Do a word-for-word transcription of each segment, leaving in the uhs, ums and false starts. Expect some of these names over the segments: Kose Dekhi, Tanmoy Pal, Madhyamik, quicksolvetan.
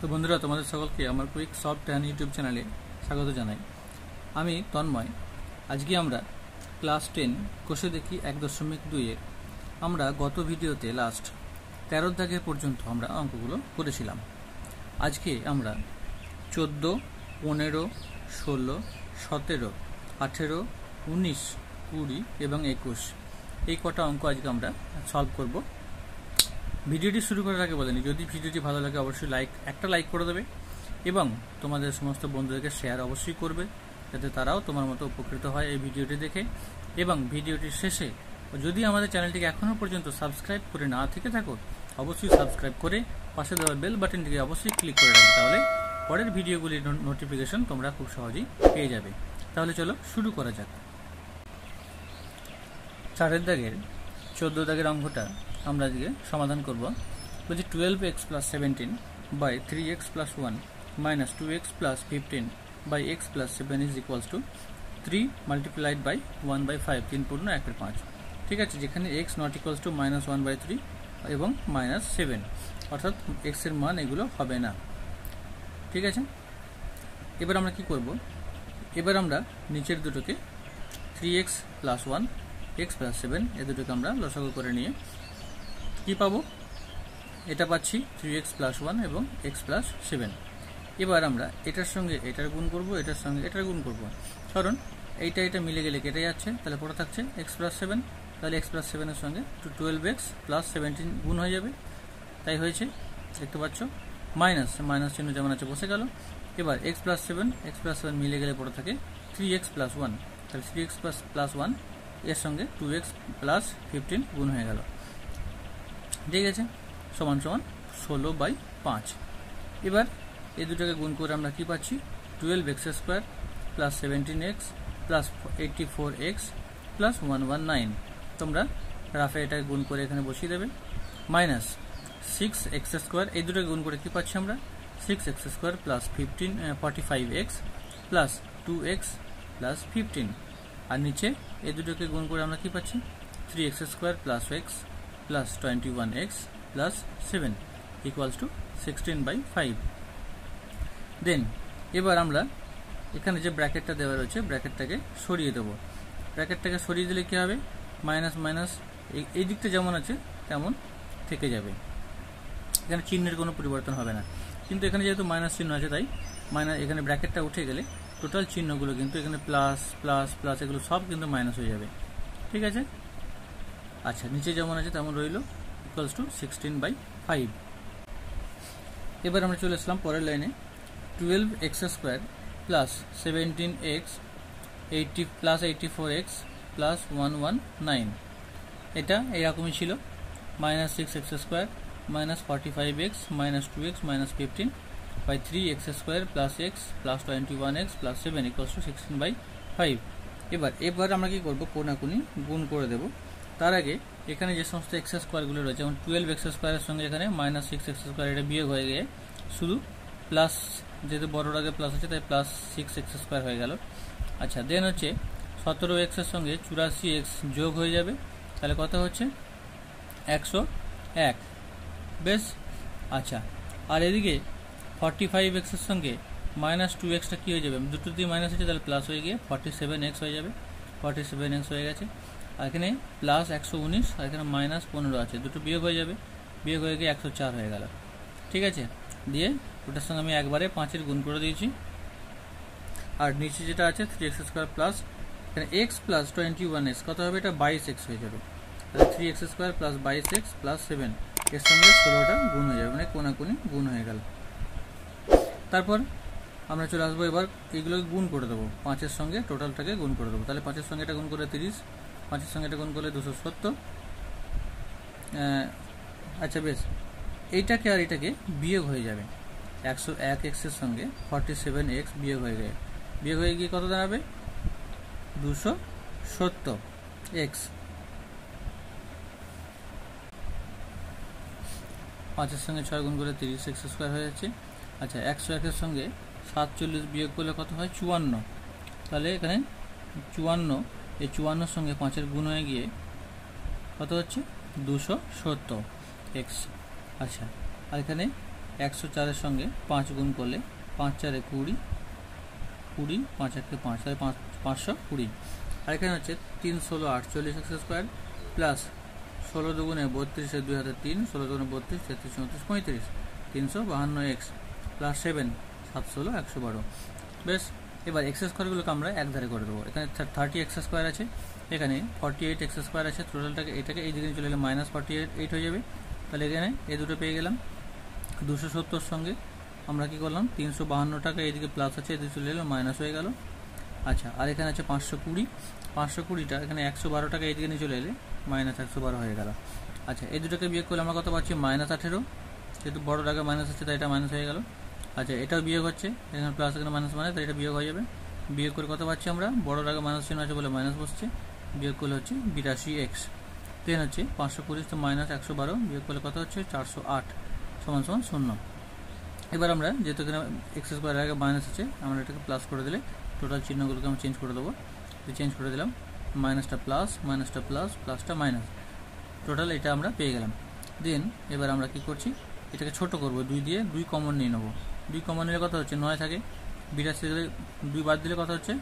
तो बंधुरा तुम्हारे सकल के आमार quick soft hand YouTube channel स्वागत जानाई। आमी तन्मय। आज के आमरा क्लास टेन कोषे देखी एक दशमिक दुई एर आमरा गत भिडियोते लास्ट तेरह दागे पर्यन्त आमरा अंकगुलो करेछिलाम। आज के आमरा चौदह पंद्रह षोलो सतेरो अठारो उन्नीस कुड़ी एबं एकुश এই কটা অঙ্ক আজকে আমরা সলভ করব। ভিডিওটি শুরু করার আগে বলেনি যদি ভিডিওটি ভালো লাগে অবশ্যই লাইক একটা লাইক করে দেবে এবং তোমাদের সমস্ত বন্ধুদেরকে শেয়ার অবশ্যই করবে যাতে তারাও তোমার মতো উপকৃত হয় এই ভিডিওটি দেখে। এবং ভিডিওটির শেষে যদি আমাদের চ্যানেলটিকে এখনো পর্যন্ত সাবস্ক্রাইব করে না থেকে থাকো অবশ্যই সাবস্ক্রাইব করে পাশে দেওয়া বেল বাটনটিকে অবশ্যই ক্লিক করে রাখবে, তাহলে পরের ভিডিওগুলির নোটিফিকেশন তোমরা খুব সহজেই পেয়ে যাবে। তাহলে চলো শুরু করা যাক। चार दागे चौदह दागर अंकटा आमरा आजके समाधान करब। बोलछि twelve x plus seventeen by three x plus one minus two x plus fifteen by x plus seven is equals to three multiplied by one by five तीन पूर्ण एक पाँच। ठीक है, जेखाने x not equals to minus one by three एवं minus seven अर्थात एक्सर मान एगुलो हबे ना। ठीक है, एबार आमरा कि करब, एबार आमरा नीचेर दुटोके three x plus one x plus seven ए दुटोके आमरा लसागु करे निये कि पाबो एटा पाচ্ছি थ्री एक्स प्लस वन एवं एक्स प्लस सेभेन। एबार आमरा एटार संगे एटार गुण करब, एटार संगे एटार गुण करब, कारण एटा एटा मिले गेले केटे जाচ্ছে, তাহলে পড়ে থাকছে एक्स प्लस सेभेन। তাহলে एक्स प्लस सेभेन এর संगे টুয়েলভ एक्स प्लस सेवेंटीन गुण হয়ে যাবে, তাই হয়েছে দেখতে পাচ্ছ। माइनस माइनस चिन्ह যেমন আছে বসে গেল। এবার x plus seven x plus seven मिले गेले পড়ে থাকে थ्री एक्स प्लस वन, তাহলে three x plus plus one एर संगे टू एक्स प्लस फिफ्टीन गुण हो गल। ठीक है, समान समान षोलो बाँच। एबार ये दुटाके गुण कर कि पासी twelve x square plus seventeen x plus eighty four x plus one one nine तुम्हारा राफे एटा गुण कर एखे बसिए देवे। माइनस सिक्स एक्स स्क्वायर ये दुटाके गुण कर कि पासी हमें six x square plus fifteen forty five x plus two x plus fifteen और नीचे ए दुटो के गुण कर कि पासी three x square plus x plus twenty one x plus seven equals to sixteen by five. दें एबार आमरा एखाने जो ब्रैकेट देवा रही है ब्रैकेटटाके सरिए देव। ब्रैकेटटाके सरिए दिले कि हबे माइनस माइनस एई दिकटा जेमन आछे तेमन थेके जाबे, एखाने चिन्हेर कोनो परिवर्तन हबे ना, किन्तु एखाने जेहेतु माइनस चिन्ह आछे ताई माइनस एखाने ब्रैकेटटा उठे गेले टोटाल चिन्हगुलो किन्तु एखाने प्लस प्लस प्लस एगुलो सब किन्तु माइनस हो जाए। ठीक है, अच्छा नीचे जेमन आछे तेमन रइलो equals to sixteen by five. एबार आमरा चले एलाम परेर लाइने twelve x square plus seventeen x eighty plus eighty four x plus one one nine एटा एरकमई छिलो। Minus six x square minus forty five x minus two x minus fifteen by three x square plus x plus twenty one x plus seven equals to sixteen by five. एबार एबार आमरा कि करब कोनाकुनी गुण करे देव। तार आगे एखाने जे समस्त एक्स स्क्वायरगुलो रयेछे जेमन टुएल्व एक्स स्क्वायर संगे एखाने माइनस सिक्स एक्स स्क्वायर एटा बियोग हये गिये शुधु प्लस जेहेतु बड़ोर आगे प्लस आछे ताई प्लस सिक्स एक्स स्क्वायर हये गेल। अच्छा देन होच्छे सतरो एक्सर संगे चुराशी एक्स जोग हये जाबे, ताहले कत होच्छे एकशो एक। बेश, अच्छा आर एदिके फोर्टी फाइव एक्सर संगे माइनस टू एक्सटा कि हो जाए दुटो दिए माइनस हो जाए प्लस हो गए फोर्टी सेभेन एक्स हो जाए फोर्टी सेभेन एक्स हो गए और एखे प्लस एकशो उन्नीस और एखे माइनस पंद्रह आज दुटो वियोग हो जाए वियोग हो गए एकशो चार हो गल। ठीक है, दिए ओटार संगे हमें एक बारे पाँचर गुण कर दिए और नीचे जो आज three x square plus x plus twenty one x कत हो बाईस एक्स हो जाए थ्री एक्स स्क्वायर प्लस बाईस एक्स प्लस सेभेन एर संगे षोलोटा गुण हो जाए मैं कोनाकोनी गुण हो गल। तारपर आमरा चले आसबो एबार एगुलोके गुण करे देबो पाँचेर संगे टोटालटाके गुण करे देबो, ताहले पाँचेर संगे एटा गुण करले त्रिश पाँचेर संगे एटा गुण करले दुइशो सत्तर। अच्छा बेश, एइटाके आर एटाके बियोग हये जाबे एकशो एक एक्स एर संगे फोर्टी सेवन एक्स बियोग हये गए बियोग हये गिये कत दाঁড়াবে दुइशो सत्तर एक्स। पाँचेर संगे छय गुण करले त्रिश एक्स स्क्वायर हये जाচ্ছে। अच्छा एकशो एक संगे सतचल्लिस वियोग कर कत है चुवान्न, ताहले एखाने चुवान्न ए चुवान्नर संगे पाँचेर गुण हो गए कत होच्छे दुइशो सत्तर एक्स। अच्छा और एखाने একশো চারের সঙ্গে পাঁচ গুণ করলে পাঁচ চারে কুড়ি, কুড়ি পাঁচ একে পাঁচ, তাহলে পাঁচ পাঁচশো কুড়ি। আর এখানে হচ্ছে তিন ষোলো আটচল্লিশ এক্স স্কোয়ার প্লাস ষোলো দুগুণে বত্রিশে দুই হাতে তিন, ষোলো দুগুণে বত্রিশ তেত্রিশ উনত্রিশ পঁয়ত্রিশ, তিনশো বাহান্ন এক্স প্লাস সেভেন সাত ষোলো একশো বারো। বেশ, এবার এক্স স্কোয়ারগুলোকে আমরা একধারে করে দেবো। এখানে থার্টি এক্স স্কোয়ার আছে, এখানে ফর্টি এইট এক্স স্কোয়ার আছে, টোটালটাকে এটাকে এই দিকে চলে গেলে মাইনাস ফর্টি এইট এইট হয়ে যাবে। তাহলে এখানে এই দুটো পেয়ে গেলাম। দুশো সত্তর সঙ্গে আমরা কী করলাম, তিনশো বাহান্নটাকে এইদিকে প্লাস আছে এদিকে চলে গেলো মাইনাস হয়ে গেল। আচ্ছা, আর এখানে আছে পাঁচশো কুড়ি, পাঁচশো কুড়িটা এখানে একশো বারোটাকে এইদিকে নিয়ে চলে এলে মাইনাস একশো বারো হয়ে গেল। আচ্ছা, এই দুটোকে বিয়োগ করলে আমরা কত পাচ্ছি, মাইনাস আঠেরো, যেহেতু বড়োটাকে মাইনাস আছে তাই এটা মাইনাস হয়ে গেল। আচ্ছা, এটাও বিয়োগ হচ্ছে, এখানে প্লাস এখানে মাইনাস মানে তাই এটা বিয়োগ হয়ে যাবে। বিয়োগ করে কত পাচ্ছি আমরা, বড়োর আগে মাইনাস চিহ্ন আছে বলে মাইনাস বসছে, বিয়োগ করলে হচ্ছে বিরাশি এক্স। তেন হচ্ছে পাঁচশো কুড়ি তো মাইনাস একশো বারো বিয়োগ করলে কত হচ্ছে চারশো আট সমান সমান শূন্য। এবার আমরা যেহেতু এখানে এক্স স্কোয়ারের আগে মাইনাস আছে আমরা এটাকে প্লাস করে দিলে টোটাল চিহ্নগুলোকে আমরা চেঞ্জ করে দেবো। চেঞ্জ করে দিলাম, মাইনাসটা প্লাস, মাইনাসটা প্লাস, প্লাসটা মাইনাস, টোটাল এটা আমরা পেয়ে গেলাম। দেন এবার আমরা কী করছি, এটাকে ছোটো করবো দুই দিয়ে, দুই কমন নিয়ে নেবো। দুই কমন নিলে কত হচ্ছে নয় থাকে, বিরাশি দিলে দুই বাদ দিলে কত হচ্ছে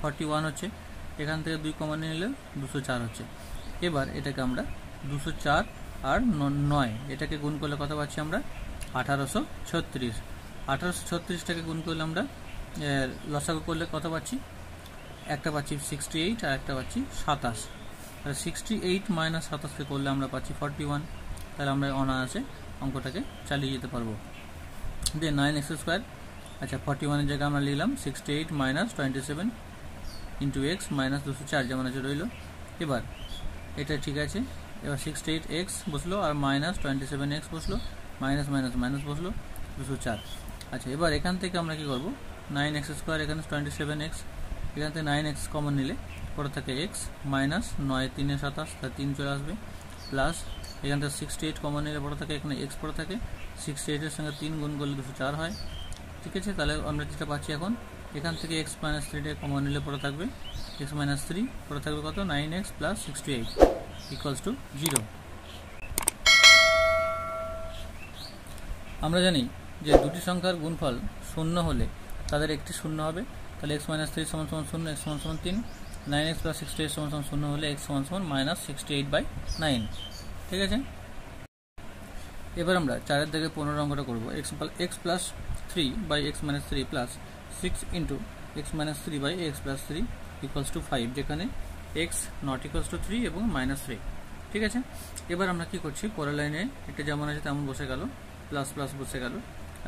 ফর্টি ওয়ান হচ্ছে, এখান থেকে দুই কমন নিয়ে নিলে দুশো চার হচ্ছে। এবার এটাকে আমরা দুশো চার আর নয় এটাকে গুণ করলে কত পাচ্ছি আমরা আঠারোশো ছত্রিশ। আঠারোশো ছত্রিশটাকে গুণ করলে আমরা লসাগু করলে কত পাচ্ছি, একটা পাচ্ছি সিক্সটি এইট আর একটা পাচ্ছি সাতাশ। তাহলে সিক্সটি এইট মাইনাস সাতাশকে করলে আমরা পাচ্ছি ফর্টি ওয়ান। তাহলে আমরা অনায়াসে অঙ্কটাকে চালিয়ে যেতে পারবো। দেন নাইন এক্স স্কোয়ার, আচ্ছা ফর্টি ওয়ানের জায়গায় আমরা লিখলাম sixty eight minus twenty seven into x minus দুশো চার যেমন আছে রইল। এবার এটা ঠিক আছে, এবার সিক্সটি এইট এক্স বসলো আর মাইনাস টোয়েন্টি সেভেন এক্স বসলো, মাইনাস মাইনাস মাইনাস বসলো দুশো চার। আচ্ছা, এবার এখান থেকে আমরা কী করবো, নাইন এক্স স্কোয়ার এখানে টোয়েন্টি সেভেন এক্স, এখান থেকে নাইন এক্স কমন নিলে পরে থাকে এক্স মাইনাস নয় তিনে সাতাশ তা তিন চলে আসবে, প্লাস এখান থেকে সিক্সটি এইট কমন নিলে পরে থাকে এখানে এক্স পরে থাকে, সিক্সটি এইটের সঙ্গে তিন গুণ করলে দুশো চার হয়। ঠিক আছে, তাহলে আমরা যেটা পাচ্ছি এখন এখান থেকে এক্স মাইনাস থ্রিটা কমন নিলে পরে থাকবে এক্স মাইনাস থ্রি, পরে থাকবে কত nine x plus sixty eight equals to zero. আমরা জানি যে দুটি সংখ্যার গুণফল শূন্য হলে তাদের একটি শূন্য হবে, তাহলে এক্স মাইনাস থ্রি সমান সমান শূন্য, এক্স সমান সমান তিন, nine x plus sixty eight সমান সমান শূন্য হলে এক্স সমান সমান minus sixty eight by nine. ঠিক আছে, এবার আমরা চারের থেকে পনেরো অঙ্কটা করবো। X x plus three by x minus three plus six into x minus three by x plus three equals to five, যেখানে x not equals to three এবং মাইনাস থ্রি। ঠিক আছে, এবার আমরা কী করছি, পরের লাইনে এটা যেমন আছে তেমন বসে গেল, প্লাস প্লাস বসে গেল।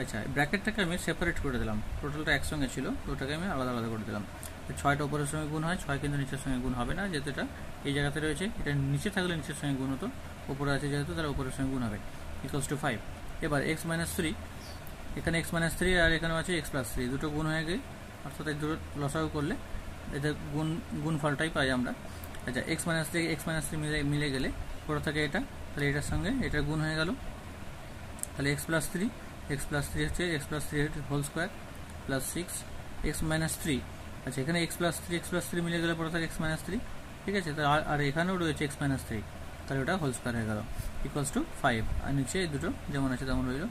আচ্ছা, ব্র্যাকেটটাকে আমি সেপারেট করে দিলাম, টোটালটা একসঙ্গে ছিল ওটাকে আমি আলাদা আলাদা করে দিলাম। ছয়টা উপরের সঙ্গে গুণ হয়, ছয় কিন্তু নিচের সঙ্গে গুণ হবে না, যেহেতু এটা এই জায়গাতে রয়েছে, এটা নিচে থাকলে নিচের সঙ্গে গুণ হতো, ওপরে আছে যেহেতু তারা ওপরের সঙ্গে গুণ হবে ইকুয়ালস টু ফাইভ। এবার এক্স মাইনাস থ্রি, এখানে এক্স মাইনাস থ্রি আর এখানে আছে এক্স প্লাস থ্রি, দুটো গুণ হয়ে গিয়ে অর্থাৎ এই দুটো লসাগু করলে এটা গুণ গুণ ফলটাই পাই আমরা। আচ্ছা, x minus three x minus three মিলে মিলে গেলে ওটা থাকে এটা, তাহলে এটার সঙ্গে এটা গুণ হয়ে গেল, তাহলে x plus three x plus three হচ্ছে x plus three whole square plus six x minus three. আচ্ছা, এখানে x plus three x plus three মিলে গেলে পরে থাকে এক্স মাইনাস থ্রি। ঠিক আছে, তো আর এখানেও রয়েছে এক্স মাইনাস থ্রি, তাহলে ওটা হোল স্কোয়ার হয়ে গেল ইকুয়ালস টু ফাইভ। আর নিচে এই দুটো যেমন আছে তেমন রইল।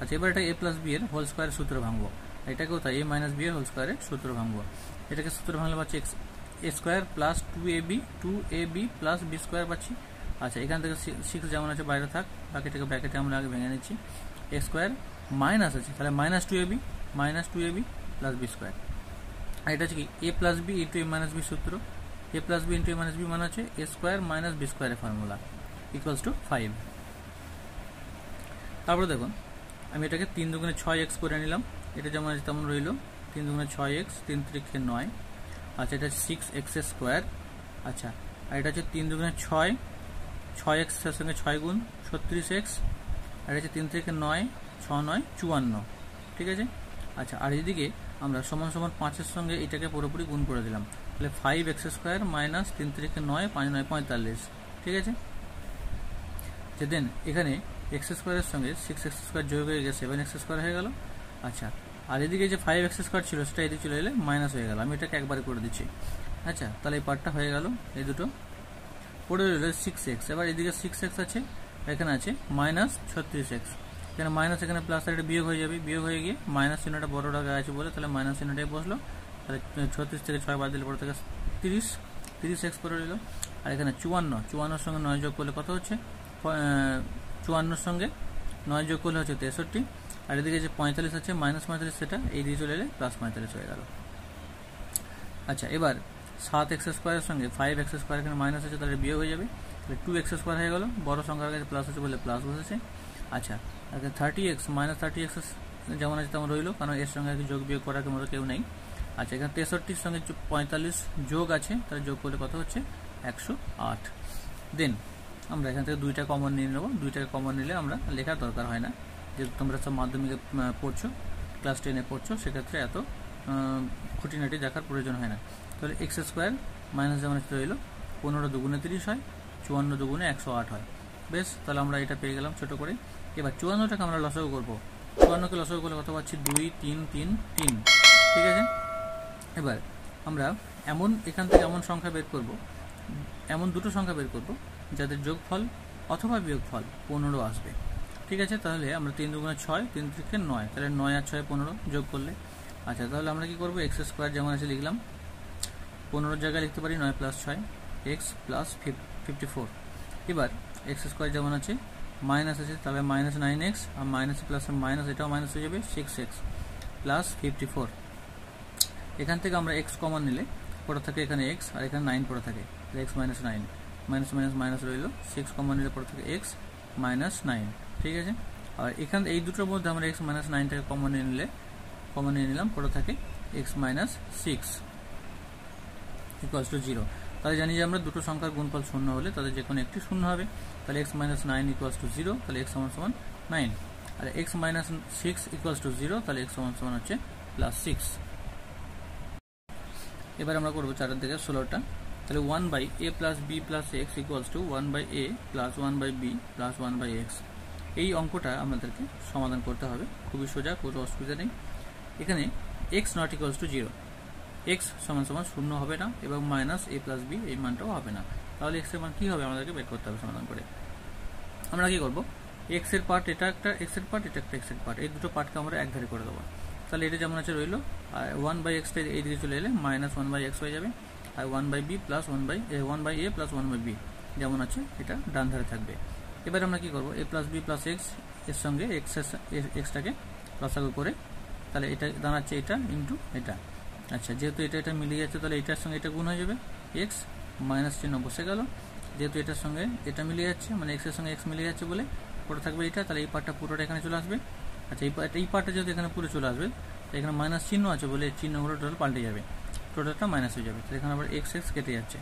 আচ্ছা, এবার এটা এ প্লাস বি এর হোল স্কোয়ারের সূত্র ভাঙবো, এটাকেও তাই এ মাইনাস বি এর হোল স্কোয়ারের সূত্র ভাঙবো। এটাকে সূত্র ভাঙলে পাচ্ছি x a square plus two a b two a b plus b square পাচ্ছি। আচ্ছা, এখান থেকে সিক্স যেমন আছে বাইরে থাক, বাকিটাকে ব্র্যাকেটে আমরা আগে ভেঙে নিচ্ছি। এ স্কোয়ার মাইনাস আছে, তাহলে minus two a b minus two a b plus b square. আর এটা হচ্ছে কি a plus b into a minus b সূত্র, a plus b into a minus b মানে হচ্ছে এ স্কোয়ার মাইনাস বি স্কোয়ারের ফর্মুলা ইকুয়ালস টু ফাইভ। তারপরে দেখুন আমি এটাকে তিন দুগুণে ছয় এক্স করে নিলাম, এটা যেমন আছে তেমন রইল, তিন দুগুণে ছয় এক্স তিন তিরিখে নয়। আচ্ছা, এটা সিক্স এক্স স্কোয়ার। আচ্ছা, আর এটা হচ্ছে তিন দুগুণে ছয়, ছয় এক্সের সঙ্গে ছয় গুণ ছত্রিশ এক্স, আর এটা হচ্ছে তিন থেকে নয় ছ নয় চুয়ান্ন। ঠিক আছে, আচ্ছা, আর এদিকে আমরা সমান সমান পাঁচের সঙ্গে এটাকে পুরোপুরি গুণ করে দিলাম, তাহলে ফাইভ এক্স স্কোয়ার মাইনাস তিন থেকে নয় পাঁচ নয় পঁয়তাল্লিশ। ঠিক আছে, যে দেন এখানে এক্স স্কোয়ারের সঙ্গে সিক্স এক্স স্কোয়ার যোগ হয়ে গেছে সেভেন এক্স স্কোয়ার হয়ে গেল। আচ্ছা, আর এদিকে যে ফাইভ এক্স স্কোয়ার ছিল সেটা এদিকে চলে এলে মাইনাস হয়ে গেল, আমি এটাকে একবারে করে দিচ্ছি। আচ্ছা, তাহলে এই পার্টটা হয়ে গেল, এই দুটো পড়ে রইল সিক্স এক্স। এবার এদিকে সিক্স এক্স আছে, এখানে আছে মাইনাস ছত্রিশ এক্স, এখানে মাইনাস এখানে প্লাস আর এটা বিয়োগ হয়ে যাবে, বিয়োগ হয়ে গিয়ে মাইনাস চিহ্নটা বড় টাকা আছে বলে তাহলে মাইনাস চিহ্নটাই বসলো। তাহলে ছত্রিশ থেকে ছয় বাদ দিলে পরে থেকে তিরিশ, তিরিশ এক্স করে নিল। আর এখানে চুয়ান্ন, চুয়ান্নর সঙ্গে নয় যোগ করলে কত হচ্ছে, চুয়ান্নর সঙ্গে নয় যোগ করলে হচ্ছে তেষট্টি। আর এদিকে যে পঁয়তাল্লিশ আছে মাইনাস পঁয়তাল্লিশ সেটা এই দিয়ে চলে এলে প্লাস পঁয়তাল্লিশ হয়ে গেল। আচ্ছা এবার সাত এক্স স্কোয়ারের সঙ্গে ফাইভ এক্স স্কোয়ার এখানে মাইনাস আছে তাহলে বিয়োগ হয়ে যাবে, তাহলে টু এক্স স্কোয়ার হয়ে গেল। বড় সংখ্যার কাছে প্লাস হচ্ছে বলে প্লাস বসেছে। আচ্ছা আচ্ছা thirty x minus thirty x যেমন আছে তেমন রইল, কারণ এর সঙ্গে যোগ বিয়োগ করার মতো কেউ নেই। আচ্ছা এখানে তেষট্টির সঙ্গে পঁয়তাল্লিশ যোগ আছে তাহলে যোগ করলে কত হচ্ছে একশো আট। দেন আমরা এখান থেকে দুইটা কমন নিয়ে নেবো, দুইটাকে কমন নিলে আমরা লেখার দরকার হয় না, যেহেতু তোমরা সব মাধ্যমিকে পড়ছো, ক্লাস টেনে পড়ছো, সেক্ষেত্রে এত খুঁটিনাটি দেখার প্রয়োজন হয় না। তাহলে এক্স স্কোয়ার মাইনাস যেমন রইল, পনেরো দুগুণে তিরিশ হয়, চুয়ান্ন দুগুণে একশো আট হয়। বেশ, তাহলে আমরা এটা পেয়ে গেলাম ছোটো করে। এবার চুয়ান্নটাকে আমরা লসাগু করবো, চুয়ান্নকে লসাগু করলে কত পাচ্ছি দুই তিন তিন তিন, ঠিক আছে। এবার আমরা এমন এখান থেকে এমন সংখ্যা বের করব, এমন দুটো সংখ্যা বের করব যাদের যোগফল অথবা বিয়োগফল পনেরো আসবে, ঠিক আছে। তাহলে আমরা তিন দুগুণে ছয়, তিন থেকে নয়, তাহলে নয় আর ছয় পনেরো যোগ করলে। আচ্ছা তাহলে আমরা কী করবো, এক্স স্কোয়ার যেমন আছে লিখলাম, পনেরোর জায়গায় লিখতে পারি নয় প্লাস ছয় এক্স প্লাস ফিফটি ফোর। এবার এক্স স্কোয়ার যেমন আছে মাইনাস আছে, তাহলে মাইনাস নাইন এক্স আর মাইনাস প্লাস মাইনাস এটাও মাইনাস হয়ে যাবে six x plus fifty four. এখান থেকে আমরা এক্স কমন নিলে পড়ে থাকে এখানে এক্স আর এখানে নাইন পড়ে থাকে, x minus nine, minus minus minus রইল, সিক্স কমন নিলে পড়ে থাকে এক্স মাইনাস নাইন, ঠিক আছে। আর এখান এই দুটোর মধ্যে আমরা এক্স মাইনাস নাইনটাকে কমন নিয়ে নিলে কমন নিয়ে নিলাম, পড়ে থাকে x minus six equals to zero. তাহলে জানি যে আমরা দুটো সংখ্যার গুণফল শূন্য হলে তাদের যে কোনো একটি শূন্য হবে, তাহলে x minus nine equals to zero, তাহলে এক্স সমান সমান নাইন। আর x minus six equals to zero, তাহলে এক্স সমান সমান হচ্ছে প্লাস সিক্স। এবার আমরা করবো চারের থেকে ষোলোটা, তাহলে one by a plus b plus x equals to one by a plus one by b plus one by x. এই অঙ্কটা আমাদেরকে সমাধান করতে হবে, খুবই সোজা, কোনো অসুবিধা নেই। এখানে x not equals to zero, x সমান সমান শূন্য হবে না এবং মাইনাস এ প্লাস বি এই মানটাও হবে না, তাহলে এক্সের মান কী হবে আমাদেরকে বের করতে হবে সমাধান করে। আমরা কী করবো, এক্সের পার্ট এটা একটা এক্সের পার্ট, এটা একটা এক্সের পার্ট, এই দুটো পার্টকে আমরা একধারে করে দেবো। তাহলে এটা যেমন আছে রইল, আর ওয়ান বাই এক্সটা এই দিকে চলে এলে মাইনাস ওয়ান বাই এক্স হয়ে যাবে, আর one by b plus one by one by a plus one by b যেমন আছে এটা ডান ধারে থাকবে। এবার আমরা কী করবো, a plus b plus x এর সঙ্গে এক্স এক্সটাকে লসাগু করে, তাহলে এটা দাঁড়াচ্ছে এটা ইন্টু এটা। আচ্ছা যেহেতু এটা এটা মিলে যাচ্ছে তাহলে এটার সঙ্গে এটা গুণ হয়ে যাবে, এক্স মাইনাস চিহ্ন বসে গেল, যেহেতু এটার সঙ্গে এটা মিলে যাচ্ছে মানে এক্সের সঙ্গে এক্স মিলে যাচ্ছে বলে পড়ে থাকবে এটা, তাহলে এই পার্টটা পুরোটা এখানে চলে আসবে। আচ্ছা এই পার্ট এই পার্টটা যেহেতু এখানে পুরো চলে আসবে, এখানে মাইনাস চিহ্ন আছে বলে চিহ্নগুলো টোটাল পাল্টে যাবে, টোটালটা মাইনাস হয়ে যাবে। তাহলে এখানে আবার এক্স এক্স কেটে যাচ্ছে,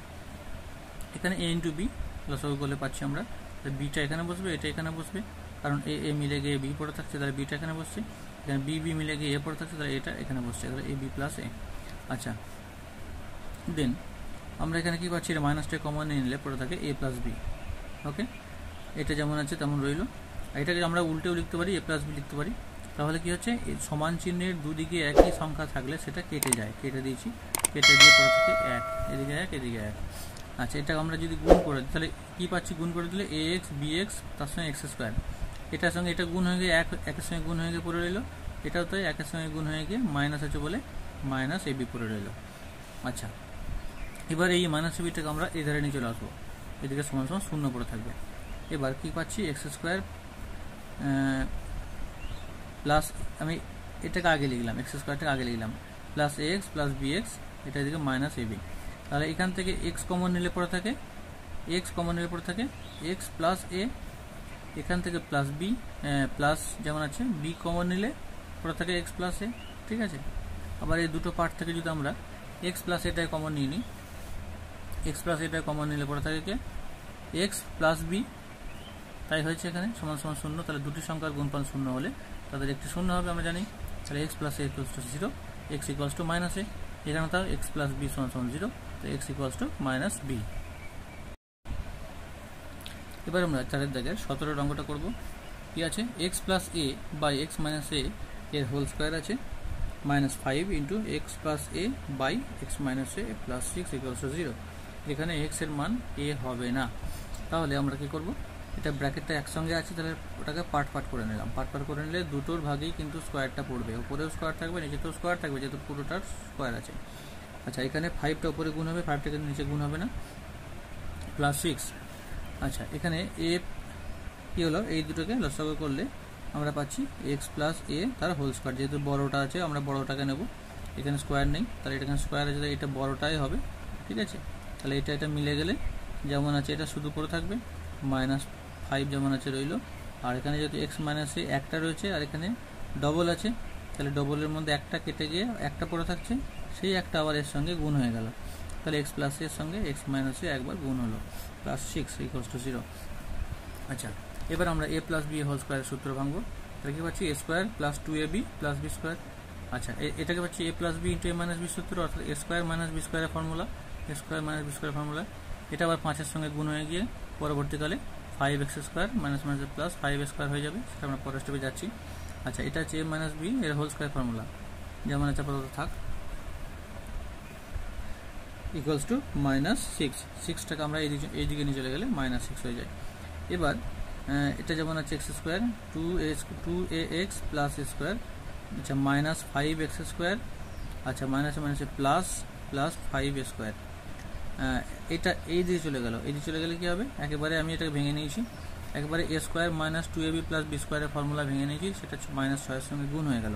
এখানে এ ইন্টু বি লসাগু করলে পাচ্ছি আমরা বিটা এখানে বসবে, এটা এখানে বসবে, কারণ এ এ মিলে গিয়ে বি পড়ে থাকছে, তাহলে বিটা এখানে বসছে, এখানে বি বি মিলে গিয়ে এ পড়ে থাকছে, তাহলে এটা এখানে বসছে, তাহলে এ বি প্লাস এ। আচ্ছা দেন আমরা এখানে কী পাচ্ছি, এটা মাইনাসটা কমন নিয়ে নিলে পড়ে থাকে এ প্লাস বি, ওকে। এটা যেমন আছে তেমন রইল, এটাকে আমরা উল্টেও লিখতে পারি, এ প্লাস বি লিখতে পারি। তাহলে কী হচ্ছে, সমান চিহ্নের দুদিকে একই সংখ্যা থাকলে সেটা কেটে যায়, কেটে দিয়েছি, কেটে দিয়ে পড়ে থাকে এক, এদিকে এক এদিকে এক। আচ্ছা এটা আমরা যদি গুণ করে দিই তাহলে কী পাচ্ছি, গুণ করে দিলে এ এক্স বি এক্স তার সঙ্গে এক্স স্কোয়ার, এটার সঙ্গে এটা গুণ হয়ে গিয়ে এক, একের সঙ্গে গুণ হয়ে গিয়ে পড়ে রইল, এটাও তাই একের সঙ্গে গুণ হয়ে গিয়ে মাইনাস আছে বলে মাইনাস এবি পড়ে রইল। আচ্ছা এবার এই মাইনাস এবিটাকে আমরা এধারে নিয়ে চলে আসবো, এদিকে সমান সমান শূন্য পড়ে থাকবে। এবার কী পাচ্ছি, এক্স স্কোয়ার প্লাস, আমি এটাকে আগে লিখলাম, এক্স স্কোয়ারটাকে আগে লিখলাম, plus a x plus b x, এটা এদিকে মাইনাস এবি। তাহলে এখান থেকে এক্স কমন নিলে পড়ে থাকে এক্স কমন নিলে পড়ে থাকে এক্স প্লাস এ, এখান থেকে প্লাস বি প্লাস যেমন আছে বি কমন নিলে পড়ে থাকে এক্স প্লাস এ, ঠিক আছে। আবার এই দুটো পার্ট থেকে যদি আমরা এক্স প্লাস এটাই কমন নিয়ে নিই, এক্স প্লাস এটাই কমন নিলে পড়ে থাকে কে এক্স প্লাস বি, তাই হয়েছে এখানে সমান সমান শূন্য। তাহলে দুটি সংখ্যার গুণফল শূন্য হলে তাদের একটি শূন্য হবে আমরা জানি, তাহলে x plus a equals to zero, x equals to minus a, এখানে তাও এক্স প্লাস বি সমান সমান জিরো, তো x equals to minus b. এবার আমরা চারের দাগের সতেরো অঙ্কটা করব। কী আছে, x plus a by x minus a এর হোল স্কোয়ার আছে, minus five into x plus a by x minus a plus six equals to zero, এখানে এক্সের মান এ হবে না। তাহলে আমরা কী করব, এটা ব্র্যাকেটটা একসঙ্গে আছে তাহলে ওটাকে পার্ট পার্ট করে নিলাম। পার্ট পার্ট করে নিলে দুটোর ভাগেই কিন্তু স্কয়ারটা পড়বে, উপরেও স্কয়ার থাকবে নিচেতেও স্কয়ার থাকবে যেহেতু পুরোটার স্কয়ার আছে। আচ্ছা এখানে ফাইভটা উপরে গুণ হবে, ফাইভটা কিন্তু নিচে গুণ হবে না, প্লাস সিক্স। আচ্ছা এখানে এ কী হলো, এই দুটোকে লসাগু করলে আমরা পাচ্ছি এক্স প্লাস এ তার হোল স্কয়ার। যেহেতু বড়োটা আছে আমরা বড়োটাকে নেব, এখানে স্কোয়ার নেই তাহলে এখানে স্কোয়ার আছে এটা বড়োটাই হবে। ঠিক আছে তাহলে এটা এটা মিলে গেলে যেমন আছে এটা শুধু পড়ে থাকবে, মাইনাস ফাইভ যেমন আছে রইল। আর এখানে যেহেতু এক্স মাইনাস এ একটা রয়েছে আর এখানে ডবল আছে তাহলে ডবলের মধ্যে একটা কেটে গিয়ে একটা পড়ে থাকছে, সেই একটা আবার এর সঙ্গে গুণ হয়ে গেল। তাহলে এক্স প্লাস এর সঙ্গে এক্স মাইনাস এ একবার গুণ হলো, plus six equals to zero. আচ্ছা এবার আমরা এ প্লাস বি হোল স্কোয়ারের সূত্র ভাঙবো, তাহলে কি পাচ্ছি a square plus two a b plus b square. আচ্ছা এটাকে পাচ্ছি a plus b into a minus b সূত্র, অর্থাৎ এ স্কোয়ার মাইনাস বি স্কোয়ারের formula, a square minus b square formula. এটা আবার পাঁচের সঙ্গে গুণ হয়ে গিয়ে পরবর্তীকালে five x square minus minus plus five square হয়ে যাবে, সেটা আমরা পরের স্টেপে যাচ্ছি। আচ্ছা এটা হচ্ছে এ মাইনাস বি এর হোল স্কোয়ার ফর্মুলা, যেমন আছে আপাতত থাক, ইকুয়ালস টু মাইনাস সিক্স। সিক্সটাকে আমরা এই দিকে নিয়ে চলে গেলে মাইনাস সিক্স হয়ে যায়। এবার এটা যেমন আছে x square two a two a x plus square, আচ্ছা মাইনাস ফাইভ এক্স স্কোয়ার, আচ্ছা মাইনাস মাইনাসে প্লাস প্লাস ফাইভ স্কোয়ার। এটা এই দিকে চলে গেল, এই দিকে চলে গেলে কী হবে, একেবারে আমি এটাকে ভেঙে নিয়েছি একেবারে a square minus two a b plus b স্কোয়ারের ফর্মুলা ভেঙে নিয়েছি, সেটা মাইনাস ছয়ের সঙ্গে গুণ হয়ে গেল।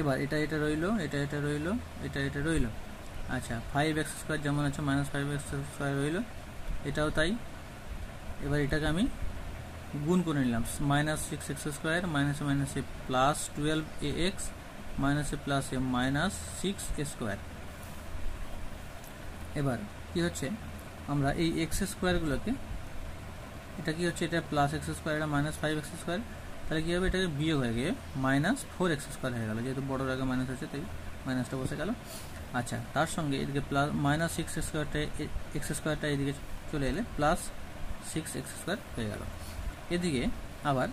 এবার এটা এটা রইল, এটা এটা রইল, এটা এটা রইল। আচ্ছা ফাইভ এক্স স্কোয়ার যেমন আছে মাইনাস ফাইভ এক্স স্কোয়ার রইল, এটাও তাই। এবার এটাকে আমি গুণ করে নিলাম, মাইনাস সিক্স এক্স স্কোয়ার মাইনাসে মাইনাসে প্লাস টুয়েলভ এ এক্স মাইনাসে প্লাসে মাইনাস সিক্স স্কোয়ার। এবার কি হচ্ছে আমরা এই এক্স স্কোয়ারগুলোকে, এটা কি হচ্ছে এটা প্লাস এক্স স্কোয়ার এটা মাইনাস ফাইভ এক্স স্কোয়ার, তাহলে কী হবে এটাকে বিয়োগ হয়ে গিয়ে মাইনাস ফোর এক্স স্কোয়ার হয়ে গেল, যেহেতু বড়োর আগে মাইনাস আছে তাই মাইনাসটা বসে গেল। আচ্ছা তার সঙ্গে এদিকে প্লাস মাইনাস সিক্স স্কোয়ারটা এক্স স্কোয়ারটা এদিকে চলে এলে প্লাস সিক্স এক্স স্কোয়ার হয়ে গেল। এদিকে আবার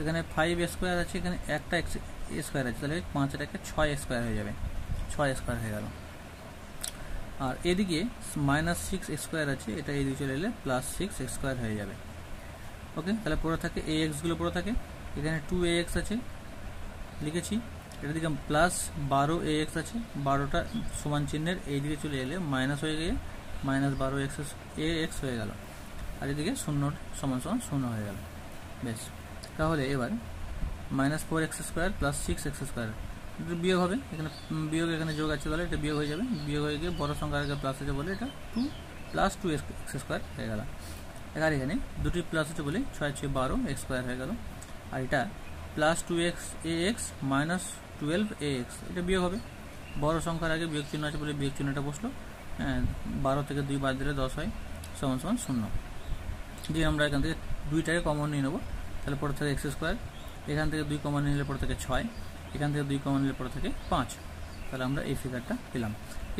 এখানে ফাইভ স্কোয়ার আছে এখানে একটা এক্স স্কোয়ার আছে, তাহলে পাঁচের একটা ছয় স্কোয়ার হয়ে যাবে, ছয় স্কোয়ার হয়ে গেল। আর এদিকে মাইনাস সিক্স স্কোয়ার আছে এটা এদিকে চলে এলে প্লাস সিক্স স্কোয়ার হয়ে যাবে। ওকে তাহলে পড়ে থাকে এ এক্সগুলো পড়ে থাকে, এখানে টু এ এক্স আছে লিখেছি, এটা দিকে প্লাস বারো এ এক্স আছে, বারোটা সমান চিহ্নের এই দিকে চলে এলে মাইনাস হয়ে গিয়ে মাইনাস বারো এক্স এ এক্স হয়ে গেল। আর এদিকে শূন্যর সমান সমান শূন্য হয়ে গেল। বেশ তাহলে এবার minus four x square plus six x square বিয়োগ হবে, এখানে বিয়োগ এখানে যোগ আছে তাহলে এটা বিয়োগ হয়ে যাবে, বিয়োগ হয়ে গিয়ে বড় সংখ্যার আগে প্লাস আছে বলে এটা two plus two x square হয়ে গেল। আর এখানে দুটি প্লাস আছে বলে ছয় ছয় বারো এক্স স্কোয়ার হয়ে গেল। আর এটা plus two x a x minus twelve a x, এটা বিয়োগ হবে, বড় সংখ্যার আগে বিয়োগ চিহ্ন আছে বলে বিয়োগ চিহ্নটা বসলো। হ্যাঁ বারো থেকে দুই বাদ দিলে দশ হয়, সমান সমান শূন্য। দিয়ে আমরা এখান থেকে দুইটাকে কমন নিয়ে নেবো, তাহলে পরে থাকে এক্স স্কোয়ার, এখান থেকে দুই কমন নিলে পরে থাকে ছয়, এখান থেকে দুই কমন নিলে পরে থাকে পাঁচ। তাহলে আমরা এই ফিগারটা পেলাম।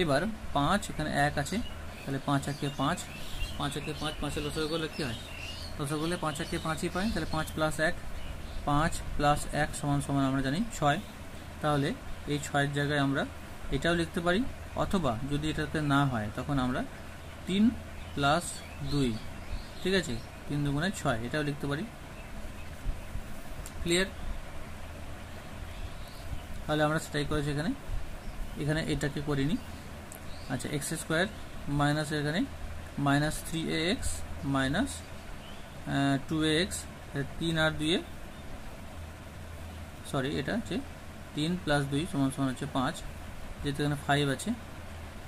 এবার পাঁচ এখানে এক আছে, তাহলে পাঁচ একে পাঁচ, পাঁচ একে পাঁচ, পাঁচের লসাগু করলে কী হয়, লসাগু করলে পাঁচ একে পাঁচই পাই, তাহলে পাঁচ প্লাস এক, পাঁচ প্লাস এক সমান সমান আমরা জানি ছয়। তাহলে এই ছয়ের জায়গায় আমরা এটাও লিখতে পারি, অথবা যদি এটাতে না হয় তখন আমরা তিন প্লাস দুই, ঠিক আছে তিন দুগুণে ছয়, এটাও লিখতে পারি। ক্লিয়ার? তাহলে আমরা সেটাই করেছি, এখানে এখানে এটাকে করিনি। আচ্ছা এক্স স্কোয়ার মাইনাস এখানে minus three a x minus two a x, তিন আর দুয়ে সরি এটা হচ্ছে তিন প্লাস দুই সমান সমান হচ্ছে পাঁচ, যেহেতু এখানে ফাইভ আছে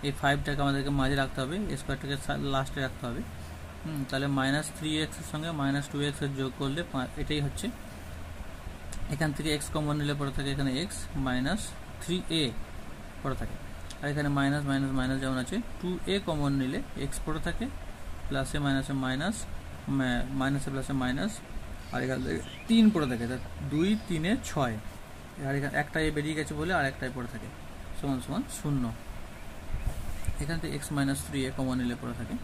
এই ফাইভটাকে আমাদেরকে মাঝে রাখতে হবে, স্কোয়ারটাকে লাস্টে রাখতে হবে। হুম তাহলে মাইনাস থ্রি এক্সের সঙ্গে মাইনাস টু এক্সের যোগ করলে এটাই হচ্ছে, এখান থেকে এক্স কমন নিলে পরে থাকে এখানে এক্স মাইনাস থ্রি এ পরে থাকে, আর এখানে মাইনাস মাইনাস মাইনাস যেমন আছে টু এ কমন নিলে এক্স পরে থাকে, প্লাসে মাইনাসে মাইনাস মাইনাসে প্লাসে মাইনাস, আর এখান থেকে তিন পরে থাকে, তার দুই তিনে ছয়, আর এখানে একটাই বেরিয়ে গেছে বলে আর একটাই পরে থাকে সমান সমান শূন্য। এখান থেকে x minus three a common নিলে পরে থাকে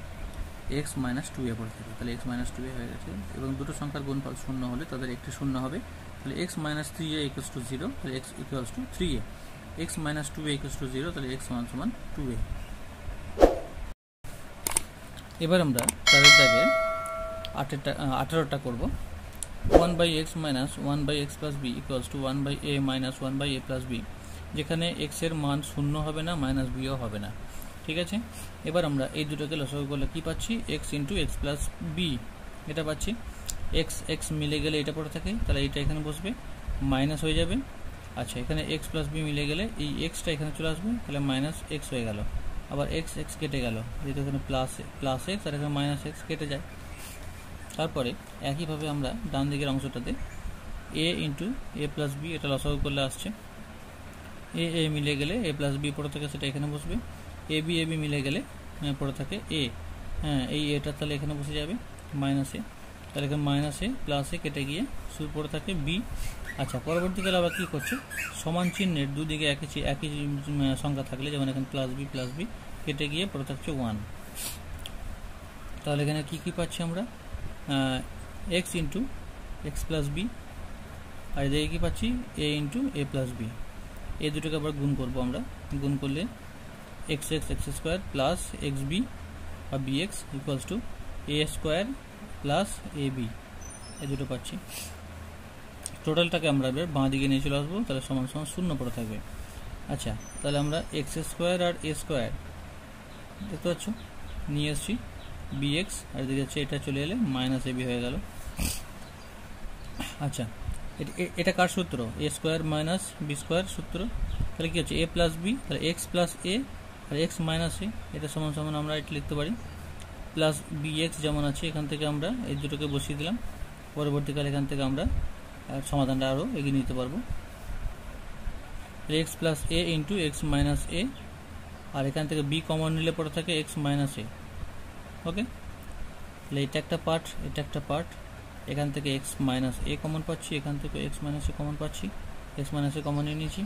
এক্স মাইনাস টু এ পড়ে থাকে, তাহলে এক্স মাইনাস টু এ হয়ে গেছে, এবং দুটো সংখ্যার গুণফল শূন্য হলে তাদের একটি শূন্য হবে, তাহলে x minus three a equals to zero, তাহলে x equals to three a, x minus two a equals to zero, তাহলে এক্স সমান সমান টু এ। এবার আমরা তাদের দাগে अठारोटा करब one by x minus one by x plus b equals to one by a minus one by a plus b যেখানে x এর মান शून्य হবে না माइनस b ও হবে না। ঠিক আছে, এবার আমরা এই দুটোকে লসাগু করলে কি পাচ্ছি x into x plus b এটা পাচ্ছি। x x মিলে গেলে এটা পড়ে থাকে তাহলে এটা এখানে বসবে মাইনাস হয়ে যাবে। আচ্ছা এখানে x প্লাস b মিলে গেলে এই x টা এখানে চলে আসবে তাহলে মাইনাস x হয়ে গেল। আবার x x কেটে গেল যেহেতু এখানে প্লাস প্লাস x আর এখানে মাইনাস x কেটে যায়। তারপরে একই ভাবে আমরা ডান দিকের অংশটাতে a into a plus b এটা লসাগু করলে আসছে ए ए मिले गेले ए प्लस बी पड़े थे से बसबे ए बी ए बी मिले गेले पड़े थे ए हाँ एटा तेल एखे बसे जाए माइनस ए तेल माइनस ए प्लस ए केटे गए शुरू पड़े थे बी। अच्छा परवर्तीकाल आबार कि करछे समान चिन्हेर दुदिके एक ही एक ही संख्या थाकले जेमन एखाने प्लस बी प्लस बी केटे गए पड़े थाकछे वन ताहले एखाने कि कि पाচ্ছি आमरा x into x plus b और एदिके कि पाচ্ছি a into a plus b ए दुटोके आबार गुण करबो आमरा गुण करले x x x square plus x b और b x equals to a square plus a b ए दुटो पाচ্ছি টোটালটাকে আমরা এবার বাঁ দিকে নিয়ে চলে আসবো তাহলে সমান সমান শূন্য পড়ে থাকবে। আচ্ছা তাহলে আমরা एक्स স্কয়ার আর a স্কয়ার দেখতে পাচ্ছ নিয়ে আসছি bx আর এদিকে হচ্ছে এটা চলে এলে মাইনাস ab হয়ে গেল। আচ্ছা এটা কার সূত্র a square minus b square সূত্র তাহলে কি হচ্ছে a প্লাস b তাহলে x প্লাস a আর x মাইনাস a এটা সমান সমান আমরা এটা লিখতে পারি প্লাস bx যেমন আছে এখান থেকে আমরা এই দুটোকে বসিয়ে দিলাম পরবর্তীকালে এখান থেকে আমরা समाधान आरो एगिए निते पारबो x plus a into x minus a और एखान थेके बी कमन निले पड़े थाके एक्स माइनस ए ओके एटा एकटा पार्ट एटा एकटा पार्ट एखान थेके एक्स माइनस ए कमन पाच्छि एखान थेके एक्स माइनस ए कमन पाच्छि एक्स माइनस ए कमन निये नियेछि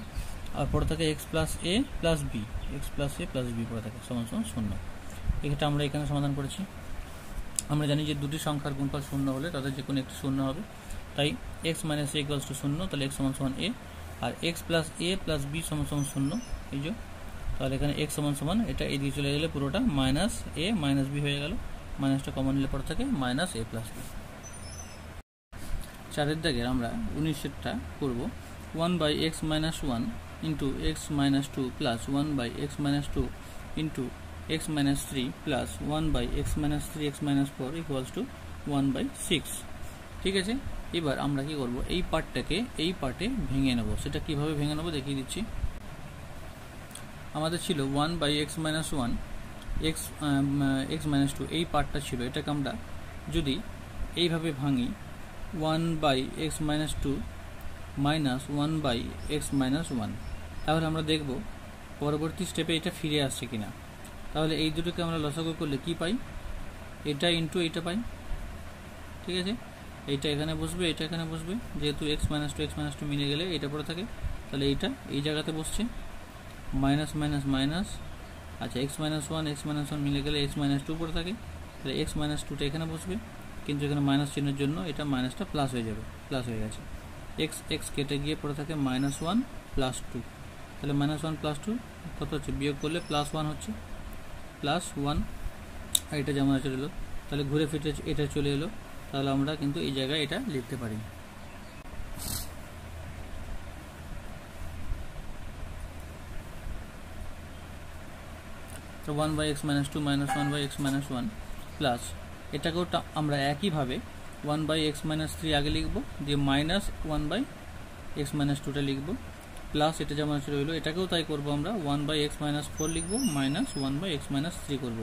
और पड़े थाके x plus a plus b x plus a plus b पड़े थाके समान समान शून्य। एटा आमरा एखाने समाधान करेछि आमरा जानि जे दुटी संख्यार गुणफल शून्य होले तादेर जे कोनो एकटी शून्य होबे तई x minus a equals to शून्य तहले एक्स समान समान ए और x plus a plus b समान समान शून्य এই যে তাহলে এখানে x समान समान এটা এদিকে চলে গেলে পুরোটা माइनस ए माइनस बी হয়ে গেল মাইনাসটা কমন নিলে পড়ে থাকে माइनस ए प्लस बी। চারের দাগের আমরা उन्नीस এরটা করব one by x minus one into x minus two plus one by x minus two into x minus three plus one by x minus three x minus four equals to one by six. ঠিক আছে এবার আমরা কি করব এই পার্টটাকে এই পার্টে ভেঙে নেব সেটা কিভাবে ভেঙে নেব দেখিয়ে দিচ্ছি। আমাদের ছিল one by x minus one x x minus two এই পার্টটা ছিল এটাকে আমরা যদি এইভাবে ভাঙি one by x minus two minus one by x minus one তাহলে আমরা দেখব পরবর্তী স্টেপে এটা ফিরে আসছে কিনা। তাহলে এই দুটোকে আমরা লসাগু করলে কি পাই এটা ইনটু এটা পাই। ঠিক আছে এইটা এখানে বসবে এটা এখানে বসবে যেহেতু x - টু x - টু মিলে গেলে এটা পড়ে থাকে তাহলে এইটা এই জায়গাতে বসছে মাইনাস মাইনাস মাইনাস। আচ্ছা x - वन x - वन মিলে গেলে x - टू পড়ে থাকে তাহলে x - टू টা এখানে বসবে কিন্তু এখানে মাইনাস চিহ্নের জন্য এটা মাইনাসটা প্লাস হয়ে যাবে প্লাস হয়ে গেছে x x কেটে গিয়ে পড়ে থাকে माइनस वन प्लस टू তাহলে माइनस वन प्लस टू কত হচ্ছে বিয়োগ করলে প্লাস वन হচ্ছে প্লাস वन আর এটা যেমন চলে এলো তাহলে ঘুরে ফিরে এটা চলে এলো তাহলে আমরা কিন্তু এই জায়গায় এটা লিখতে পারি। তো one by x minus two minus one by x minus one plus এটাকেও আমরা একই ভাবে one by x minus three আগে লিখব দিয়ে minus one by x minus two টা লিখব প্লাস এটা যেমন আছে রইলো এটাকেও তাই করব আমরা one by x minus four লিখব minus one by x minus three করব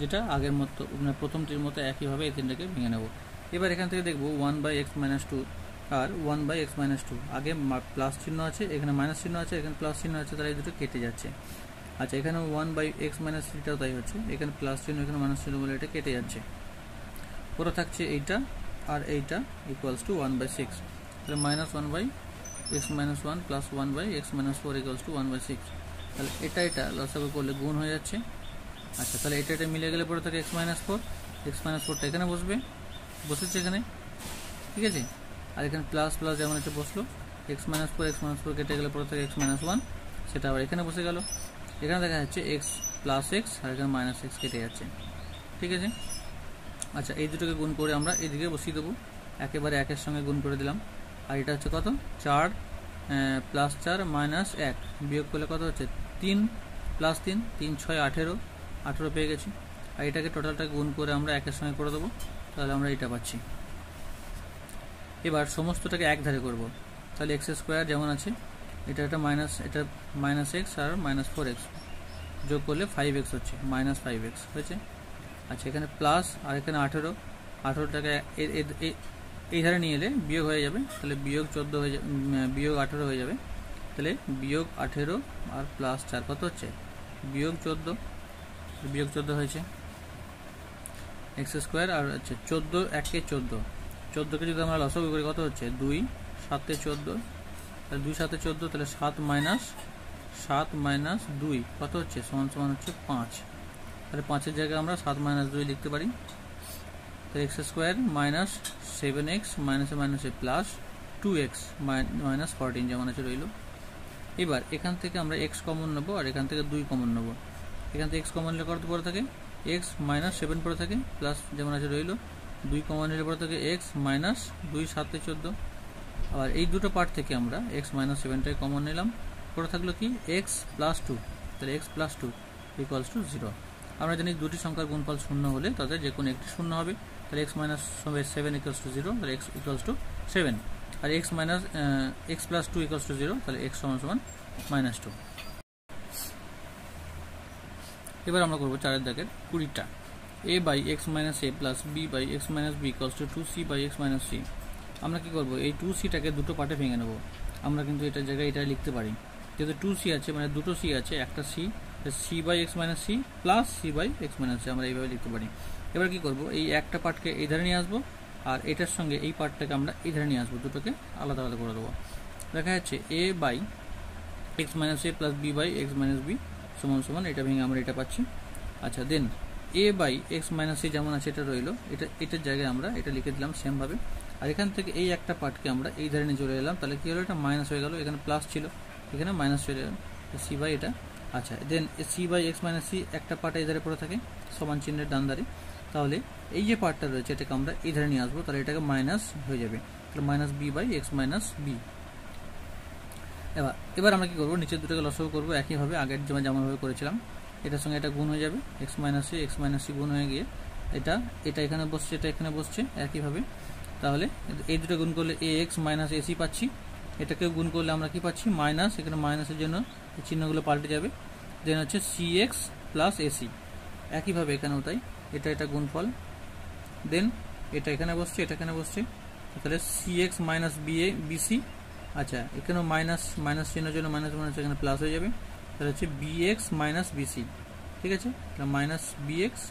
যেটা আগের মতো প্রথমটির মতো একইভাবে এই তিনটাকে ভেঙে নেব। এবার এখান থেকে দেখব one by x minus two আর one by x minus two আগে প্লাস চিহ্ন আছে এখানে মাইনাস চিহ্ন আছে এখানে প্লাস চিহ্ন আছে তাহলে এই দুটো কেটে যাচ্ছে। আচ্ছা এখানে वन বাই এক্স মাইনাস থ্রিটাও তাই হচ্ছে এখানে প্লাস চিহ্ন এখানে মাইনাস চিহ্ন বলে এটা কেটে যাচ্ছে পুরো থাকছে এইটা আর এইটা equals to one by six তাহলে minus one by x minus one plus one by x minus four equals to one by six তাহলে এটা এটা লসাগু করলে গুণ হয়ে যাচ্ছে। আচ্ছা তাহলে এটা এটা মিলে গেলে পড়ে থাকে x - ফোর x - ফোর টা এখানে বসবে বসেছে এখানে। ঠিক আছে আর এখানে প্লাস প্লাস যেমন এটা বসলো x - ফোর x - ফোর কেটে গেলে পড়ে থাকে x - ওয়ান সেটা আবার এখানে বসে গেল এখানে দেখা যাচ্ছে x প্লাস x আর এখানে মাইনাস x কেটে যাচ্ছে। ঠিক আছে अच्छा ये दुटोके गुण करे आमरा एदिके बसिए देब एकेबारे एकेर संगे गुण करे दिलाम और एटा हच्छे कत चार प्लस चार माइनस एक बियोग करले कत हच्छे तीन प्लस तीन तीन छय आठেরো आठেরো पेये गेছি और एटाके टोटालटाके गुण करे आमरा एकेर संगे करे देब ताहले आमरा एटा पाচ্ছি। एबार समस्तटाके एक धारे करब ताहले एक्स स्क्वायर जेमन आछे एटा एटा माइनस एटा माइनस एक्स और माइनस फोर एक्स जो कर ले फाइव एक्स होच्छे माइनस फाइव एक्स होच्छे। अच्छा एखाने प्लस और एखाने आठেরো आठেরোটাকে এই ধারে নিয়ে এলে বিয়োগ হয়ে যাবে তাহলে বিয়োগ চোদ্দো হয়ে যাবে বিয়োগ আঠেরো হয়ে যাবে তাহলে বিয়োগ আঠেরো আর প্লাস চার কত হচ্ছে বিয়োগ চোদ্দো বিয়োগ চোদ্দো হয়েছে এক্স স্কোয়ার আর হচ্ছে চোদ্দো একে চোদ্দো চোদ্দোকে যদি আমরা লসাগু করি কত হচ্ছে দুই সাতে চোদ্দো তাহলে দুই সাতে চোদ্দো তাহলে সাত মাইনাস সাত মাইনাস দুই কত হচ্ছে সমান সমান হচ্ছে পাঁচ তাহলে পাঁচের জায়গায় আমরা সাত মাইনাস দুই লিখতে পারি तो x square minus seven x minus minus plus two x minus fourteen जमान आज रही एबार एखान एक्स कमन नब और एखान दुई कमन नब एखान एक्स कमन ले कत पड़े थे एक्स माइनस सेवन पड़े थे प्लस जमान आज रही दुई कमन ले पड़े थे एक्स माइनस दुई सात चौदो और ये दोटो पार्ट थे एक्स माइनस सेवनटाई कमन निलाम पड़े थकल कि एक्स प्लस टू तेल x plus two equals to zero আমরা জানি দুটি সংখ্যার গুণফল শূন্য হলে তাদের যে কোনো একটি শূন্য হবে তাহলে x - সেভেন = জিরো তাহলে x = সেভেন আর x - x + টু = জিরো তাহলে x = মাইনাস টু। এবার আমরা করব চারের দাগের কুড়ি টা a / x - a + b / x - b = two c / x - c। আমরা কি করব এই টু সি টাকে দুটো পার্টে ভেঙে নেব আমরা কিন্তু এটা জায়গায় এটা লিখতে পারি যেহেতু টু সি আছে মানে দুটো c আছে একটা c c by x minus c plus c by x minus c আমরা এইভাবে লিখতে পারি। এবার কি করব এই একটা পার্টকে এই ধারে নিয়ে আসবো আর এটার সঙ্গে এই পার্টটাকে আমরা এই ধারে নিয়ে আসবো দুটোকে আলাদা আলাদা করে দেবো দেখা যাচ্ছে a by x minus a plus b by x minus b সমান সমান এটা ভেঙে আমরা এটা পাচ্ছি। আচ্ছা then a by x minus a যেমন আছে এটা রইলো এটা এটার জায়গায় আমরা এটা লিখে দিলাম সেমভাবে আর এখান থেকে এই একটা পার্টকে আমরা এই ধারে নিয়ে চলে এলাম তাহলে কি হলো এটা মাইনাস হয়ে গেল এখানে প্লাস ছিল এখানে মাইনাস হয়ে গেল c by এটা। अच्छा दें c by x minus c एक पार्ट इधारे पड़े थे समान चिन्ह डान दारे तो पार्टा रही है ये इधारे नहीं आसबो तो ये माइनस हो जाए minus b by x minus b. एबार आमरा कि करब नीचे दुटोके लसागु करब एक ही भावे आगे जेमन भावे करेछिलाम एटार संगे एटा गुण हो जाए x minus c x minus c गुण हो गए एटा एटा एखाने बसछे एटा एखाने बसछे एक ही भावे ताहले एई दुटो गुण करले ए एक्स माइनस ए सी पाচ্ছি এটাকে গুণ করলে আমরা কি পাচ্ছি মাইনাস এখানে মাইনাসের জন্য চিহ্নগুলো পাল্টে যাবে দেন হচ্ছে সি এক্স প্লাস এসি একই ভাবে এখানেও তাই এটা এটা গুণফল দেন এটা এখানে বসছে এটা এখানে বসছে তাহলে c x minus b a b c আচ্ছা এখানে মাইনাস মাইনাস চিহ্নের জন্য মাইনাস মাইনাস এখানে প্লাস হয়ে যাবে তাহলে হচ্ছে বিএক্স মাইনাস বিসি ঠিক আছে তাহলে minus b x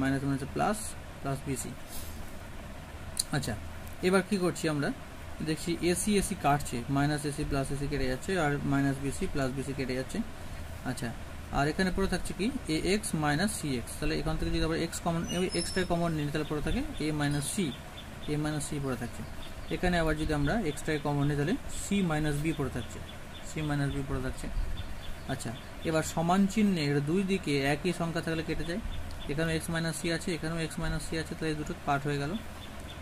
minus minus plus plus b c. আচ্ছা এবার কি করছি আমরা देखिए एसी एसी काटছে माइनस एसी प्लस एसी केटे जाच्छे और माइनस बीसी प्लस बीसी केटे जाच्छे। अच्छा और एखाने पड़े थाकছে কি ax - cx তাহলে এখান থেকে যদি আবার x কমন x টাকে কমন নিই তাহলে পড়ে থাকে a - c a - c পড়ে থাকছে এখানে আবার যদি আমরা x টাকে কমন নিই তাহলে c - b পড়ে থাকছে c - b পড়ে থাকছে। আচ্ছা এবার সমান চিহ্নের দুই দিকে একই সংখ্যা থাকলে কেটে যায় এখানে x - c আছে এখানেও x - c আছে তাহলে দুটো কাট হয়ে গেল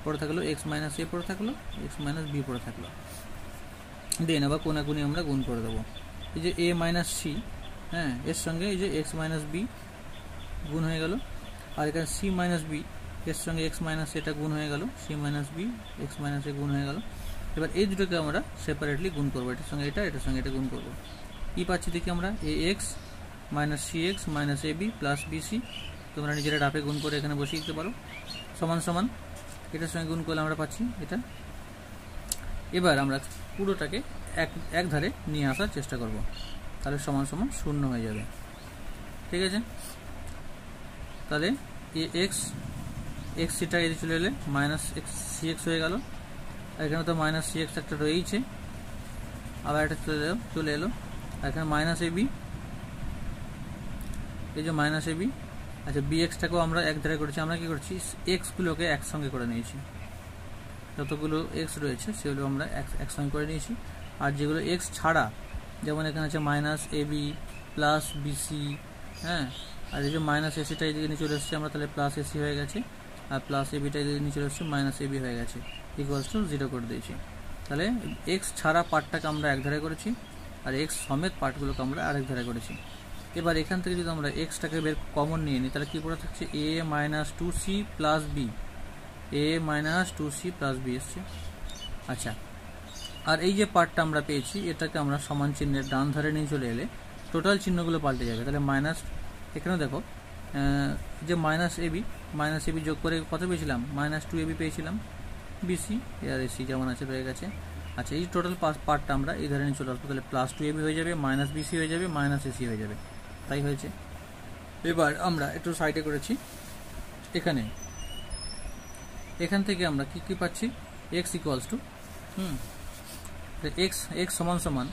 पड़े थकल एक्स माइनस ए पड़े थकल एक्स माइनस बी पड़े थकल दें अब कोनाकुनी हमें गुण कर देव ए माइनस सी हाँ एर संगे एक्स माइनस बी गुण हो गल और एखे सी माइनस बी एर संगे एक्स माइनस एट गुण हो गल c minus b x minus a गुण हो गल एबार ए दुटो के हमें सेपारेटलि गुण करब एटार संगे एटा एटार संगे एटा गुण करब कि पाच्छि देखि हमें a x minus c x minus a b plus b c तुम्हारा निजेरा डाफे गुण कर एखाने बसिए दिते पारो समान समान এটার সঙ্গে গুণ করলে আমরা পাচ্ছি এটা। এবার আমরা পুরোটাকে এক এক ধারে নিয়ে আসার চেষ্টা করব তাহলে সমান সমান শূন্য হয়ে যাবে ঠিক আছে তাহলে এ এক্স এক্স সিটা এদিকে চলে এলে মাইনাস এক্স সি এক্স হয়ে গেল এখানে তো মাইনাস সি এক্স একটা রয়েছে আবার এটা চলে এলো চলে এলো এখানে মাইনাস এবি এই যে মাইনাস এবি। अच्छा बी एक्सटाके আমরা এক ধারে করেছি আমরা কি করছি এক্সগুলোকে একসঙ্গে করে নিয়েছি যতগুলো এক্স রয়েছে সেগুলো আমরা একসঙ্গে করে নিয়েছি আর যেগুলো এক্স ছাড়া যেমন এখানে আছে minus a b plus b c হ্যাঁ আর এই যে মাইনাস এসিটা এদিকে নিয়ে চলে এসেছে আমরা তাহলে প্লাস এসি হয়ে গেছে और प्लस ए बीटा नीचे रखी माइनस ए बी हो गए इक्वल्स टू जिरो कर दीची তাহলে x ছাড়া পার্টটাকে আমরা এক ধারে করেছি আর x সমেত পার্টগুলোকে আমরা আরেক ধারে করেছি। এবার এখান থেকে যদি আমরা x টাকে বের কমন নিয়ে নিই তাহলে কি পড়ে থাকছে a - two c + b a - two c + b আসছে। আচ্ছা আর এই যে পার্টটা আমরা পেয়েছি এটাকে আমরা সমান চিহ্নের ডান ধারে নিয়ে চলে এলে টোটাল চিহ্নগুলো পাল্টে যাবে। তাহলে মাইনাস এখানে দেখো যে মাইনাস ab মাইনাস ab যোগ করে কত পেয়েছিলাম মাইনাস টু ab পেয়েছিলাম बीसी यार एसी जेमन आछे रয়ে গেছে। আচ্ছা এই টোটাল পার্টটা আমরা এই ধরে নিয়ে চলে আসবো তাহলে প্লাস টু এবি হয়ে যাবে মাইনাস বিসি হয়ে যাবে মাইনাস এসি হয়ে যাবে তাই হয়েছে। এবার আমরা একটু সাইডে করেছি এখানে এখান থেকে আমরা কি কি পাচ্ছি x equals to hmm x x সমান সমান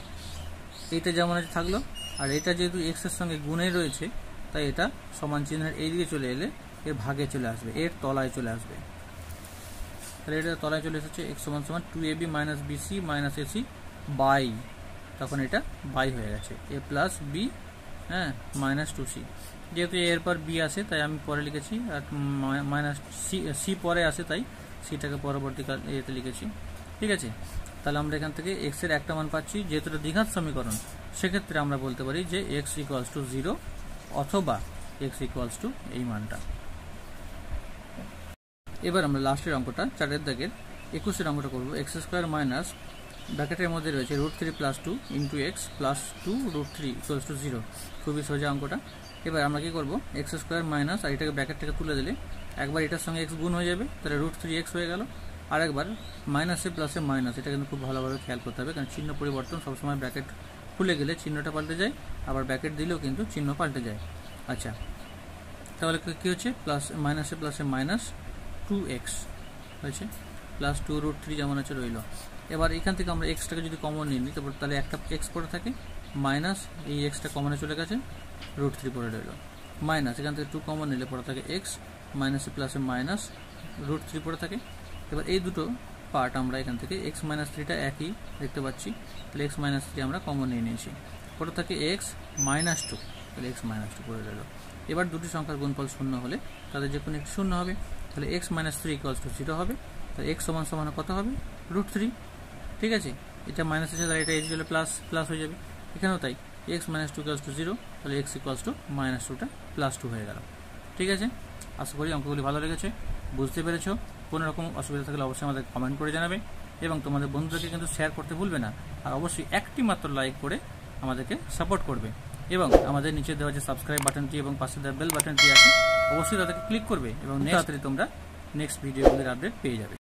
এইটা যেমন আছে থাকলো আর এটা যেহেতু এক্স এর সঙ্গে গুণে রয়েছে তাই এটা সমান চিহ্নের এইদিকে চলে এলে এর ভাগে চলে আসবে এর তলায় চলে আসবে। তাহলে এটা তলায় চলে এসেছে x সমান সমান টু ab minus bc minus ac by তখন এটা বাই হয়ে গেছে a প্লাস b হ্যাঁ মাইনাস টু c যেহেতু এর পর b আসে তাই আমি পরে লিখেছি আর মাইনাস সি সি পরে আসে তাই সিটাকে পরবর্তীকাল এতে লিখেছি ঠিক আছে। তাহলে আমরা এখান থেকে x এর একটা মান পাচ্ছি যেহেতু এটা দ্বিঘাত সমীকরণ সেক্ষেত্রে আমরা বলতে পারি যে x ইকুয়ালস টু জিরো অথবা x ইকুয়ালস টু এই মানটা। এবার আমরা লাস্টের অঙ্কটা চারের দাগের একুশের অঙ্কটা করবো এক্স স্কোয়ার মাইনাস ব্র্যাকেটের মধ্যে রয়েছে root three plus two into x plus two root three equals to zero খুবই সোজা অঙ্কটা। এবার আমরা কী করবো এক্স স্কোয়ার মাইনাস আর এটাকে ব্র্যাকেটটাকে তুলে দিলে একবার এটার সঙ্গে এক্স গুণ হয়ে যাবে তাহলে রুট থ্রি এক্স হয়ে গেল আর একবার মাইনাসে প্লাসে মাইনাস এটা কিন্তু খুব ভালোভাবে খেয়াল করতে হবে কারণ চিহ্ন পরিবর্তন সবসময় ব্র্যাকেট খুলে গেলে চিহ্নটা পাল্টে যায় আবার ব্র্যাকেট দিলেও কিন্তু চিহ্ন পাল্টে যায়। আচ্ছা তাহলে কী হচ্ছে প্লাস মাইনাসে প্লাসে মাইনাস टू एक्स হয়েছে প্লাস টু রুট থ্রি যেমন আছে রইল। এবার এখান থেকে আমরা এক্সটাকে যদি কমন নিয়ে নিই তারপর তাহলে একটা এক্স পড়ে থাকে মাইনাস এই এক্সটা কমনে চলে গেছে রুট থ্রি পড়ে রইল মাইনাস এখান থেকে টু কমন নিলে পড়ে থাকে এক্স মাইনাসে প্লাসে মাইনাস রুট থ্রি পড়ে থাকে। এবার এই দুটো পার্ট আমরা এখান থেকে এক্স মাইনাস থ্রিটা একই দেখতে পাচ্ছি তাহলে এক্স মাইনাস থ্রি আমরা কমন নিয়ে নিয়েছি পড়ে থাকে এক্স মাইনাস টু তাহলে এক্স মাইনাস টু পড়ে রইল। এবার দুটি সংখ্যার গুণফল শূন্য হলে তাদের যে কোনো একটি শূন্য হবে তাহলে x minus three equals to zero হবে তাহলে এক্স সমান সমান কত হবে রুট থ্রি ঠিক আছে। এটা মাইনাস আছে তাহলে এটা এক্স হলে প্লাস প্লাস হয়ে যাবে এখানেও তাই x minus two equals to zero তাহলে এক্স ইকুয়ালস টু মাইনাস টুটা প্লাস টু হয়ে গেল ঠিক আছে। আশা করি অঙ্কগুলি ভালো লেগেছে বুঝতে পেরেছো। কোনো রকম অসুবিধা থাকলে অবশ্যই আমাদের কমেন্ট করে জানাবে এবং তোমাদের বন্ধুদেরকে কিন্তু শেয়ার করতে ভুলবে না আর অবশ্যই একটি মাত্র লাইক করে আমাদেরকে সাপোর্ট করবে এবং আমাদের নিচে দেওয়া যে সাবস্ক্রাইব বাটনটি এবং পাশে দেওয়া বেল বাটনটি আছে অবশ্যই তাদেরকে ক্লিক করবে এবং নেক্সট তোমরা নেক্সট ভিডিওগুলির আপডেট পেয়ে যাবে।